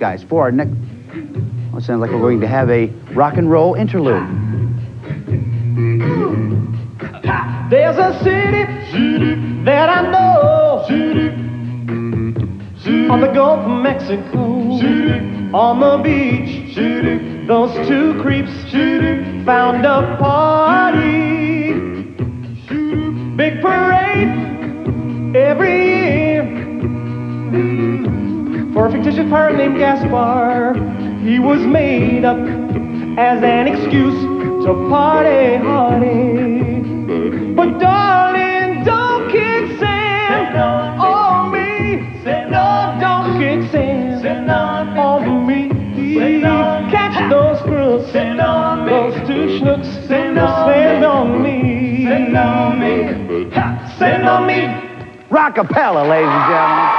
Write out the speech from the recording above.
Guys, for our next, well, it sounds like we're going to have a rock and roll interlude. There's a city that I know on the Gulf of Mexico, on the beach, those two creeps found a party, big parade every year. For a fictitious pirate named Gaspar, he was made up as an excuse to party hardy. But darling, don't kick sand on me. No, don't kick sand on me. Catch those crooks, those two schnooks, sand on me. Sand on me. Rockapella, ladies and gentlemen.